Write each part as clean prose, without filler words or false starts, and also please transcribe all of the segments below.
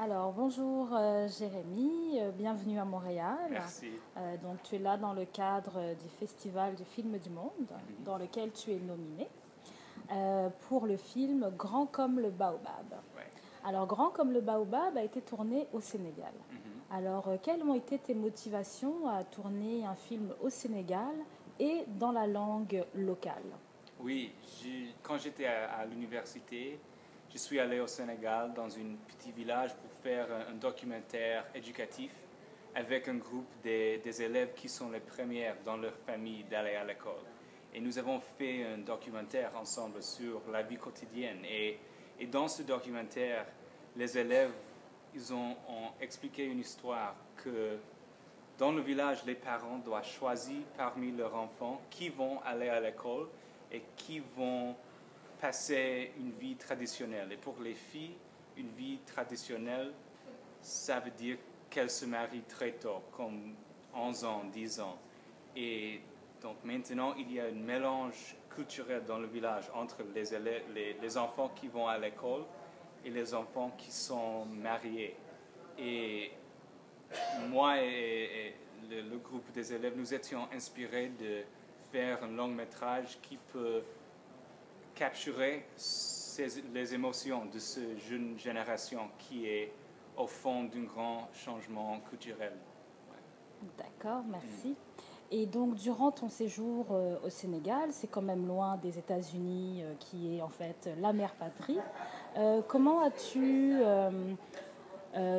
Alors, bonjour Jérémy, bienvenue à Montréal. Merci. Donc, tu es là dans le cadre du Festival du film du monde, dans lequel tu es nominé pour le film Grand comme le baobab. Ouais. Alors, Grand comme le baobab a été tourné au Sénégal. Alors, quelles ont été tes motivations à tourner un film au Sénégal et dans la langue locale? Oui, quand j'étais à l'université, je suis allé au Sénégal dans un petit village pour faire un documentaire éducatif avec un groupe des élèves qui sont les premières dans leur famille d'aller à l'école. Et nous avons fait un documentaire ensemble sur la vie quotidienne. Et dans ce documentaire, les élèves ont expliqué une histoire que dans le village, les parents doivent choisir parmi leurs enfants qui vont aller à l'école et qui vont passer une vie traditionnelle. Et pour les filles, une vie traditionnelle, ça veut dire qu'elles se marient très tôt, comme 11 ans, 10 ans. Et donc maintenant, il y a un mélange culturel dans le village entre les enfants qui vont à l'école et les enfants qui sont mariés. Et moi et le groupe des élèves, nous étions inspirés de faire un long métrage qui peut capturer les émotions de cette jeune génération qui est au fond d'un grand changement culturel. Ouais. D'accord, merci. Et donc, durant ton séjour au Sénégal, c'est quand même loin des États-Unis, qui est en fait la mère patrie. Comment as-tu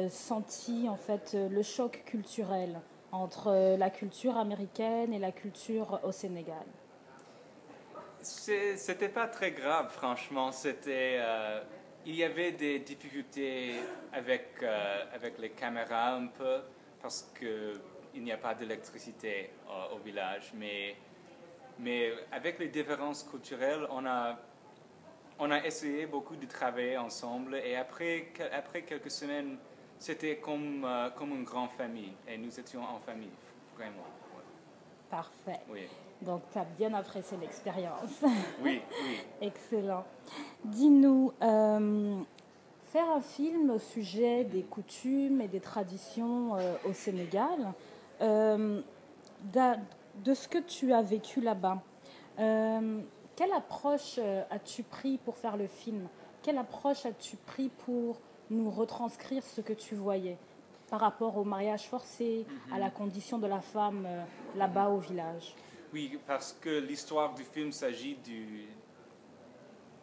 senti en fait le choc culturel entre la culture américaine et la culture au Sénégal? C'était pas très grave, franchement. Il y avait des difficultés avec les caméras un peu, parce qu'il n'y a pas d'électricité au village. Mais avec les différences culturelles, on a essayé beaucoup de travailler ensemble. Et après quelques semaines, c'était comme une grande famille. Et nous étions en famille, vraiment. Ouais. Parfait. Oui. Donc, tu as bien apprécié l'expérience. Oui, oui. Excellent. Dis-nous, faire un film au sujet des coutumes et des traditions au Sénégal, de ce que tu as vécu là-bas, quelle approche as-tu pris pour faire le film? Quelle approche as-tu pris pour nous retranscrire ce que tu voyais par rapport au mariage forcé, à la condition de la femme là-bas au village? Oui, parce que l'histoire du film s'agit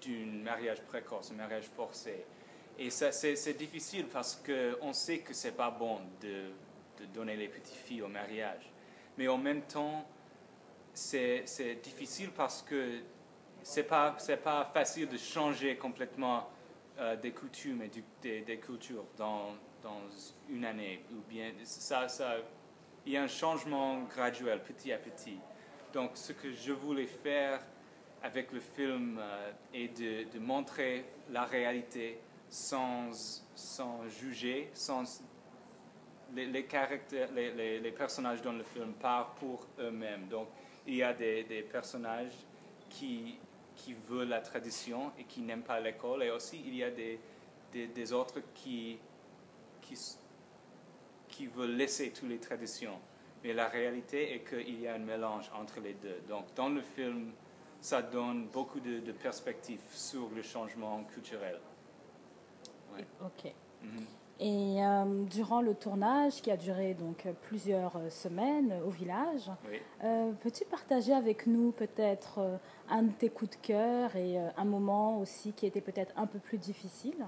d'un mariage précoce, un mariage forcé. Et c'est difficile parce qu'on sait que ce n'est pas bon de donner les petites filles au mariage. Mais en même temps, c'est difficile parce que ce n'est pas facile de changer complètement des coutumes et des cultures dans une année. Ou bien, il y a un changement graduel, petit à petit. Donc, ce que je voulais faire avec le film est de montrer la réalité sans juger, sans les personnages dans le film parlent pour eux-mêmes. Donc, il y a des personnages qui veulent la tradition et qui n'aiment pas l'école. Et aussi, il y a des autres qui veulent laisser toutes les traditions. Mais la réalité est qu'il y a un mélange entre les deux. Donc, dans le film, ça donne beaucoup de perspectives sur le changement culturel. Ouais. OK. Et durant le tournage, qui a duré donc plusieurs semaines au village, oui. Peux-tu partager avec nous peut-être un de tes coups de cœur et un moment aussi qui était peut-être un peu plus difficile?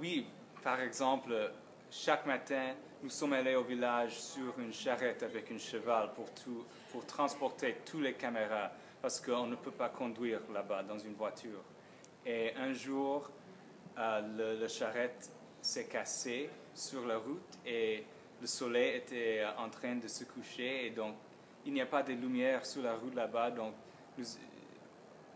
Oui, par exemple, chaque matin, nous sommes allés au village sur une charrette avec un cheval pour transporter toutes les caméras parce qu'on ne peut pas conduire là-bas dans une voiture. Et un jour, la charrette s'est cassée sur la route et le soleil était en train de se coucher. Et donc, il n'y a pas de lumière sur la route là-bas, donc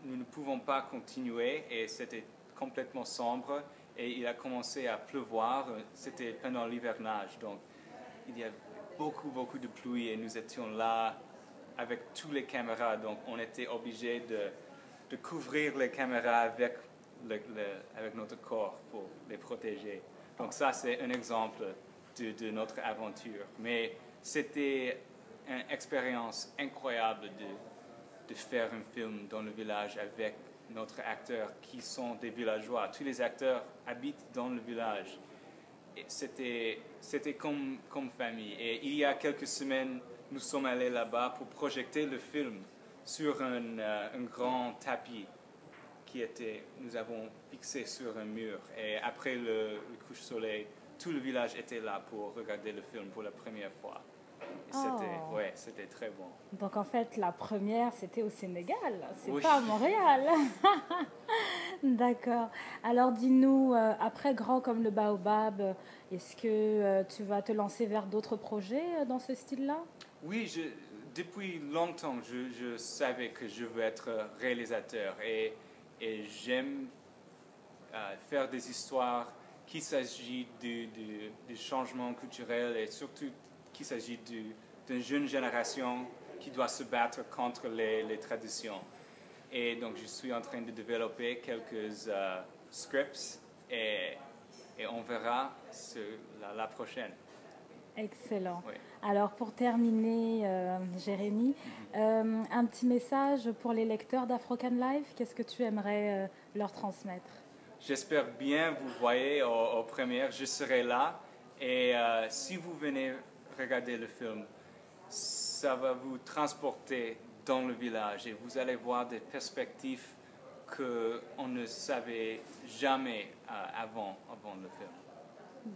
nous ne pouvons pas continuer et c'était complètement sombre. Et il a commencé à pleuvoir, c'était pendant l'hivernage, donc il y a beaucoup de pluie et nous étions là avec toutes les caméras, donc on était obligés de couvrir les caméras avec avec notre corps pour les protéger. Donc ça, c'est un exemple de notre aventure. Mais c'était une expérience incroyable de faire un film dans le village avec notre acteurs qui sont des villageois. Tous les acteurs habitent dans le village. C'était comme famille. Et il y a quelques semaines, nous sommes allés là-bas pour projeter le film sur un grand tapis nous avons fixé sur un mur. Et après le couche-soleil, tout le village était là pour regarder le film pour la première fois. C'était très bon. Donc en fait, la première, c'était au Sénégal, c'est pas à Montréal. D'accord. Alors dis-nous, après Grand comme le baobab, est-ce que tu vas te lancer vers d'autres projets dans ce style-là? Oui, depuis longtemps, je savais que je veux être réalisateur et j'aime faire des histoires qui s'agit du changement culturel et surtout qu'il s'agit d'une jeune génération qui doit se battre contre les traditions. Et donc, je suis en train de développer quelques scripts et on verra la prochaine. Excellent. Oui. Alors, pour terminer, Jérémy, un petit message pour les lecteurs d'African Life. Qu'est-ce que tu aimerais leur transmettre? J'espère bien vous voyez aux premières. Je serai là et si vous venez regardez le film, ça va vous transporter dans le village et vous allez voir des perspectives qu'on ne savait jamais avant le film.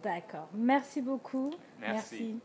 D'accord. Merci beaucoup. Merci.